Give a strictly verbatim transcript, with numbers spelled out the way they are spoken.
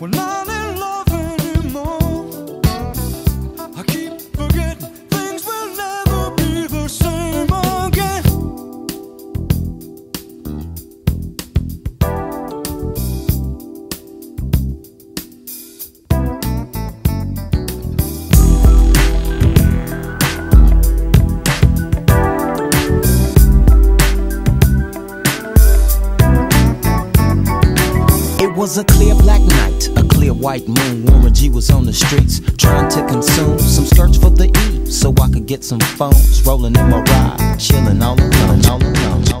We're not in love anymore. I keep forgetting things will never be the same again. It was a clear black night, a clear white moon. Warren G was on the streets trying to consume some skirts for the E so I could get some phones. Rolling in my ride, chilling all alone, all alone.